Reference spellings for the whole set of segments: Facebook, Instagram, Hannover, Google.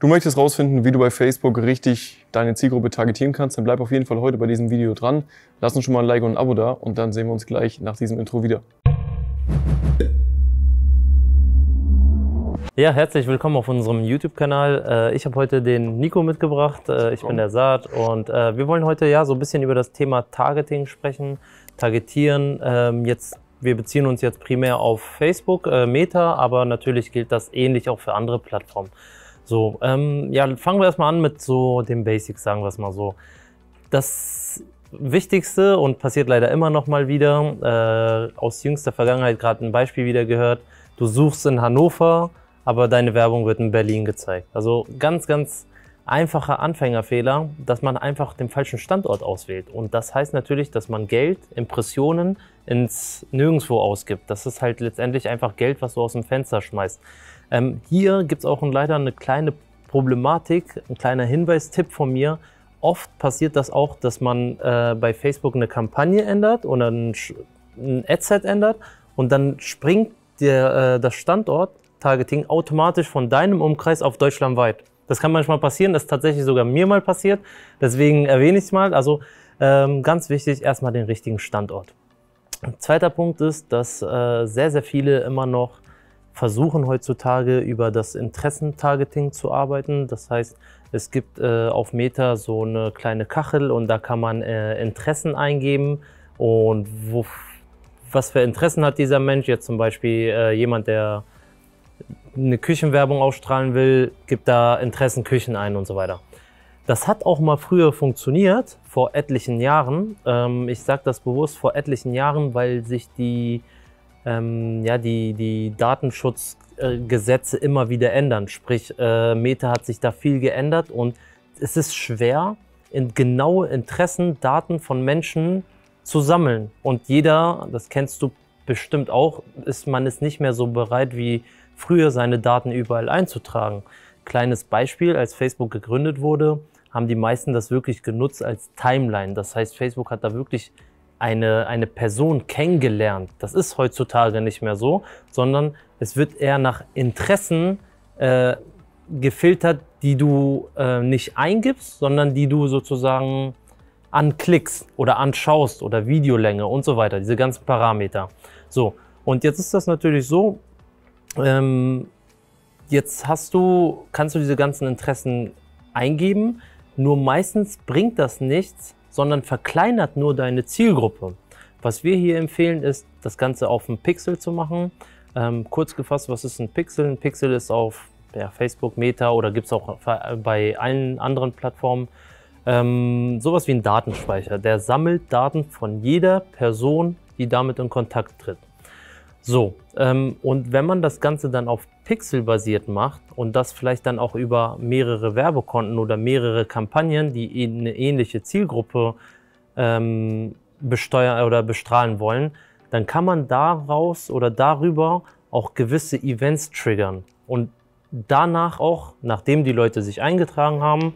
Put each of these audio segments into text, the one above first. Du möchtest rausfinden, wie du bei Facebook richtig deine Zielgruppe targetieren kannst, dann bleib auf jeden Fall heute bei diesem Video dran. Lass uns schon mal ein Like und ein Abo da und dann sehen wir uns gleich nach diesem Intro wieder. Ja, herzlich willkommen auf unserem YouTube-Kanal. Ich habe heute den Nico mitgebracht, ich bin der Saad und wir wollen heute ja so ein bisschen über das Thema Targeting sprechen, Targetieren. Wir beziehen uns jetzt primär auf Facebook, Meta, aber natürlich gilt das ähnlich auch für andere Plattformen. So, ja, fangen wir erstmal an mit so den Basics, sagen wir es mal so. Das Wichtigste und passiert leider immer noch mal wieder, aus jüngster Vergangenheit gerade ein Beispiel wieder gehört, du suchst in Hannover, aber deine Werbung wird in Berlin gezeigt. Also ganz, ganz einfacher Anfängerfehler, dass man einfach den falschen Standort auswählt. Und das heißt natürlich, dass man Geld, Impressionen ins Nirgendwo ausgibt. Das ist halt letztendlich einfach Geld, was du aus dem Fenster schmeißt. Hier gibt es auch leider eine kleine Problematik, ein kleiner Hinweistipp von mir. Oft passiert das auch, dass man bei Facebook eine Kampagne ändert oder ein Adset ändert und dann springt das Standort-Targeting automatisch von deinem Umkreis auf deutschlandweit. Das kann manchmal passieren, das ist tatsächlich sogar mir mal passiert, deswegen erwähne ich es mal. Also ganz wichtig, erstmal den richtigen Standort. Zweiter Punkt ist, dass sehr, sehr viele immer noch versuchen heutzutage über das Interessentargeting zu arbeiten. Das heißt, es gibt auf Meta so eine kleine Kachel und da kann man Interessen eingeben und was für Interessen hat dieser Mensch. Jetzt zum Beispiel jemand, der eine Küchenwerbung ausstrahlen will, gibt da Interessen Küchen ein und so weiter. Das hat auch mal früher funktioniert, vor etlichen Jahren. Ich sage das bewusst vor etlichen Jahren, weil sich die Datenschutzgesetze immer wieder ändern. Sprich, Meta hat sich da viel geändert und es ist schwer, genaue Interessen, Daten von Menschen zu sammeln. Und jeder, das kennst du bestimmt auch, man ist nicht mehr so bereit wie früher, seine Daten überall einzutragen. Kleines Beispiel, als Facebook gegründet wurde, haben die meisten das wirklich genutzt als Timeline. Das heißt, Facebook hat da wirklich eine Person kennengelernt. Das ist heutzutage nicht mehr so, sondern es wird eher nach Interessen gefiltert, die du nicht eingibst, sondern die du sozusagen anklickst oder anschaust oder Videolänge und so weiter, diese ganzen Parameter. So, und jetzt ist das natürlich so, jetzt kannst du diese ganzen Interessen eingeben, nur meistens bringt das nichts, sondern verkleinert nur deine Zielgruppe. Was wir hier empfehlen, ist, das Ganze auf einen Pixel zu machen. Kurz gefasst, was ist ein Pixel? Ein Pixel ist auf Facebook, Meta oder gibt es auch bei allen anderen Plattformen sowas wie ein Datenspeicher. Der sammelt Daten von jeder Person, die damit in Kontakt tritt. So, und wenn man das Ganze dann auf Pixel basiert macht und das vielleicht dann auch über mehrere Werbekonten oder mehrere Kampagnen, die eine ähnliche Zielgruppe besteuern oder bestrahlen wollen, dann kann man daraus oder darüber auch gewisse Events triggern und danach auch, nachdem die Leute sich eingetragen haben,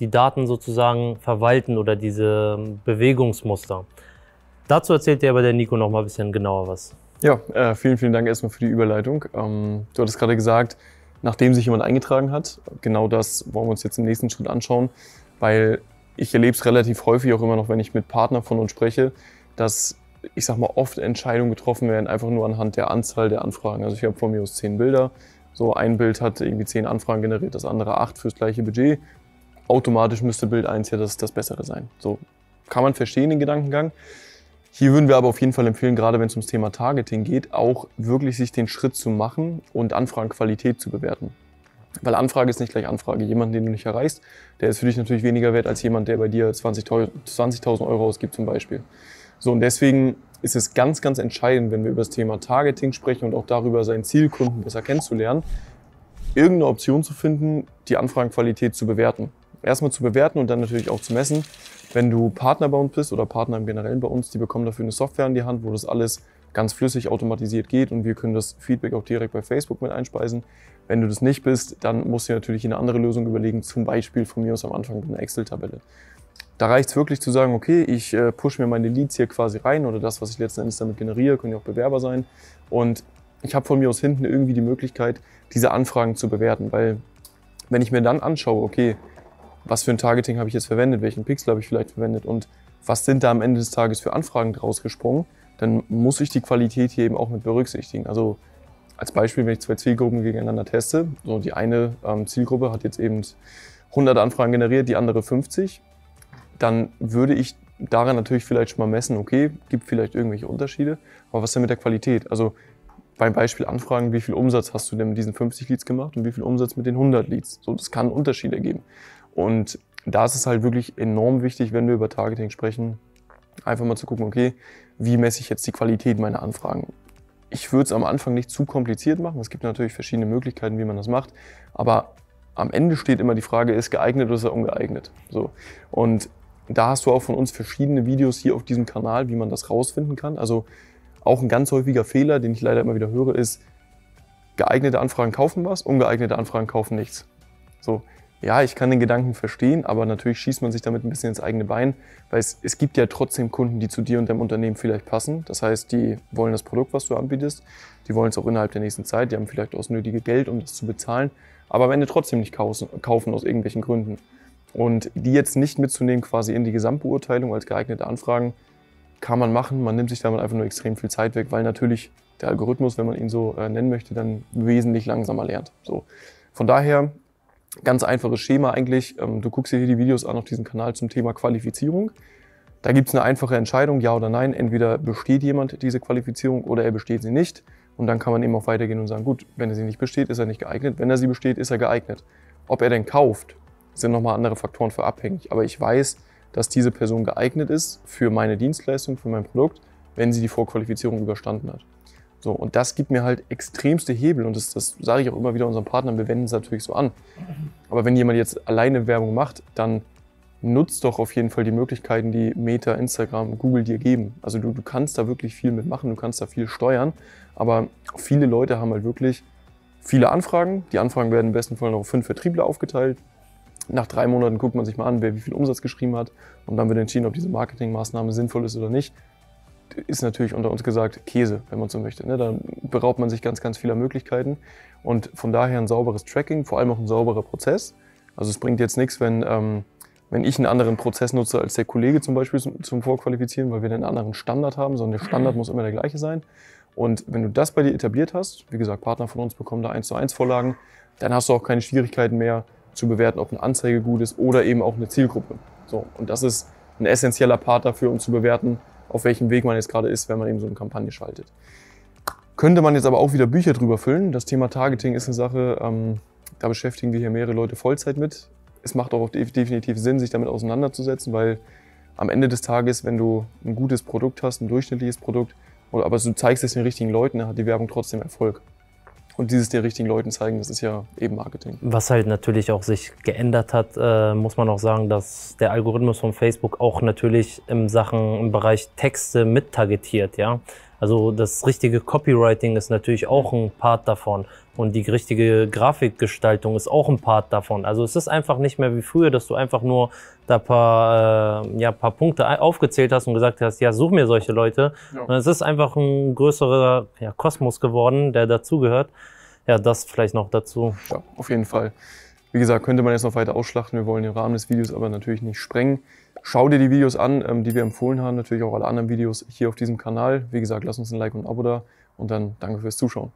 die Daten sozusagen verwalten oder diese Bewegungsmuster. Dazu erzählt dir aber der Nico noch mal ein bisschen genauer was. Ja, vielen, vielen Dank erstmal für die Überleitung. Du hattest gerade gesagt, nachdem sich jemand eingetragen hat, genau das wollen wir uns jetzt im nächsten Schritt anschauen, weil ich erlebe es relativ häufig auch immer noch, wenn ich mit Partnern von uns spreche, dass, ich sag mal, oft Entscheidungen getroffen werden, einfach nur anhand der Anzahl der Anfragen. Also ich habe von mir aus 10 Bilder, so ein Bild hat irgendwie 10 Anfragen generiert, das andere 8 fürs gleiche Budget. Automatisch müsste Bild 1 ja das Bessere sein. So kann man verstehen den Gedankengang. Hier würden wir aber auf jeden Fall empfehlen, gerade wenn es ums Thema Targeting geht, auch wirklich sich den Schritt zu machen und Anfragenqualität zu bewerten. Weil Anfrage ist nicht gleich Anfrage. Jemand, den du nicht erreichst, der ist für dich natürlich weniger wert als jemand, der bei dir 20.000 Euro ausgibt zum Beispiel. So, und deswegen ist es ganz, ganz entscheidend, wenn wir über das Thema Targeting sprechen und auch darüber, seinen Zielkunden besser kennenzulernen, irgendeine Option zu finden, die Anfragenqualität zu bewerten. Erstmal zu bewerten und dann natürlich auch zu messen. Wenn du Partner bei uns bist oder Partner im Generellen bei uns, die bekommen dafür eine Software in die Hand, wo das alles ganz flüssig automatisiert geht und wir können das Feedback auch direkt bei Facebook mit einspeisen. Wenn du das nicht bist, dann musst du dir natürlich eine andere Lösung überlegen, zum Beispiel von mir aus am Anfang eine Excel-Tabelle. Da reicht es wirklich zu sagen, okay, ich pushe mir meine Leads hier quasi rein oder das, was ich letzten Endes damit generiere, können ja auch Bewerber sein. Und ich habe von mir aus hinten irgendwie die Möglichkeit, diese Anfragen zu bewerten, weil Wenn ich mir dann anschaue, okay, was für ein Targeting habe ich jetzt verwendet, welchen Pixel habe ich vielleicht verwendet und was sind da am Ende des Tages für Anfragen draus gesprungen, dann muss ich die Qualität hier eben auch mit berücksichtigen. Also als Beispiel, wenn ich zwei Zielgruppen gegeneinander teste, so die eine Zielgruppe hat jetzt eben 100 Anfragen generiert, die andere 50, dann würde ich daran natürlich vielleicht schon mal messen, okay, gibt vielleicht irgendwelche Unterschiede, aber was denn mit der Qualität? Also beim Beispiel Anfragen, wie viel Umsatz hast du denn mit diesen 50 Leads gemacht und wie viel Umsatz mit den 100 Leads? So, das kann einen Unterschied ergeben. Und da ist es halt wirklich enorm wichtig, wenn wir über Targeting sprechen, einfach mal zu gucken, okay, wie messe ich jetzt die Qualität meiner Anfragen? Ich würde es am Anfang nicht zu kompliziert machen. Es gibt natürlich verschiedene Möglichkeiten, wie man das macht. Aber am Ende steht immer die Frage, ist geeignet oder ist er ungeeignet? So. Und da hast du auch von uns verschiedene Videos hier auf diesem Kanal, wie man das rausfinden kann. Also auch ein ganz häufiger Fehler, den ich leider immer wieder höre, ist, geeignete Anfragen kaufen was, ungeeignete Anfragen kaufen nichts. So. Ja, ich kann den Gedanken verstehen, aber natürlich schießt man sich damit ein bisschen ins eigene Bein, weil es gibt ja trotzdem Kunden, die zu dir und deinem Unternehmen vielleicht passen. Das heißt, die wollen das Produkt, was du anbietest, die wollen es auch innerhalb der nächsten Zeit, die haben vielleicht auch das nötige Geld, um das zu bezahlen, aber am Ende trotzdem nicht kaufen aus irgendwelchen Gründen. Und die jetzt nicht mitzunehmen quasi in die Gesamtbeurteilung als geeignete Anfragen, kann man machen, man nimmt sich damit einfach nur extrem viel Zeit weg, weil natürlich der Algorithmus, wenn man ihn so nennen möchte, dann wesentlich langsamer lernt. So. Von daher, ganz einfaches Schema eigentlich, du guckst dir hier die Videos an auf diesem Kanal zum Thema Qualifizierung. Da gibt es eine einfache Entscheidung, ja oder nein, entweder besteht jemand diese Qualifizierung oder er besteht sie nicht. Und dann kann man eben auch weitergehen und sagen, gut, wenn er sie nicht besteht, ist er nicht geeignet, wenn er sie besteht, ist er geeignet. Ob er denn kauft, sind nochmal andere Faktoren für abhängig. Aber ich weiß, dass diese Person geeignet ist für meine Dienstleistung, für mein Produkt, wenn sie die Vorqualifizierung überstanden hat. So, und das gibt mir halt extremste Hebel und das sage ich auch immer wieder unseren Partnern, wir wenden es natürlich so an. Aber wenn jemand jetzt alleine Werbung macht, dann nutzt doch auf jeden Fall die Möglichkeiten, die Meta, Instagram, Google dir geben. Also du kannst da wirklich viel mitmachen, du kannst da viel steuern, aber viele Leute haben halt wirklich viele Anfragen. Die Anfragen werden im besten Fall noch auf 5 Vertriebler aufgeteilt. Nach 3 Monaten guckt man sich mal an, wer wie viel Umsatz geschrieben hat und dann wird entschieden, ob diese Marketingmaßnahme sinnvoll ist oder nicht. Ist natürlich unter uns gesagt Käse, wenn man so möchte. Dann beraubt man sich ganz, ganz vieler Möglichkeiten und von daher ein sauberes Tracking, vor allem auch ein sauberer Prozess. Also es bringt jetzt nichts, wenn ich einen anderen Prozess nutze als der Kollege zum Beispiel zum Vorqualifizieren, weil wir einen anderen Standard haben, sondern der Standard muss immer der gleiche sein. Und wenn du das bei dir etabliert hast, wie gesagt, Partner von uns bekommen da 1:1 Vorlagen, dann hast du auch keine Schwierigkeiten mehr zu bewerten, ob eine Anzeige gut ist oder eben auch eine Zielgruppe. So, und das ist ein essentieller Part dafür, um zu bewerten, auf welchem Weg man jetzt gerade ist, wenn man eben so eine Kampagne schaltet. Könnte man jetzt aber auch wieder Bücher drüber füllen. Das Thema Targeting ist eine Sache, da beschäftigen wir hier mehrere Leute Vollzeit mit. Es macht auch definitiv Sinn, sich damit auseinanderzusetzen, weil am Ende des Tages, wenn du ein gutes Produkt hast, ein durchschnittliches Produkt, aber du zeigst es den richtigen Leuten, dann hat die Werbung trotzdem Erfolg. Und dieses den richtigen Leuten zeigen, das ist ja eben Marketing. Was halt natürlich auch sich geändert hat, muss man auch sagen, dass der Algorithmus von Facebook auch natürlich im Bereich Texte mittargetiert, ja. Also das richtige Copywriting ist natürlich auch ein Part davon und die richtige Grafikgestaltung ist auch ein Part davon. Also es ist einfach nicht mehr wie früher, dass du einfach nur da paar Punkte aufgezählt hast und gesagt hast, ja, such mir solche Leute. Ja. Und es ist einfach ein größerer Kosmos geworden, der dazugehört. Ja, das vielleicht noch dazu. Ja, auf jeden Fall. Wie gesagt, könnte man jetzt noch weiter ausschlachten. Wir wollen den Rahmen des Videos aber natürlich nicht sprengen. Schau dir die Videos an, die wir empfohlen haben, natürlich auch alle anderen Videos hier auf diesem Kanal. Wie gesagt, lass uns ein Like und ein Abo da und dann danke fürs Zuschauen.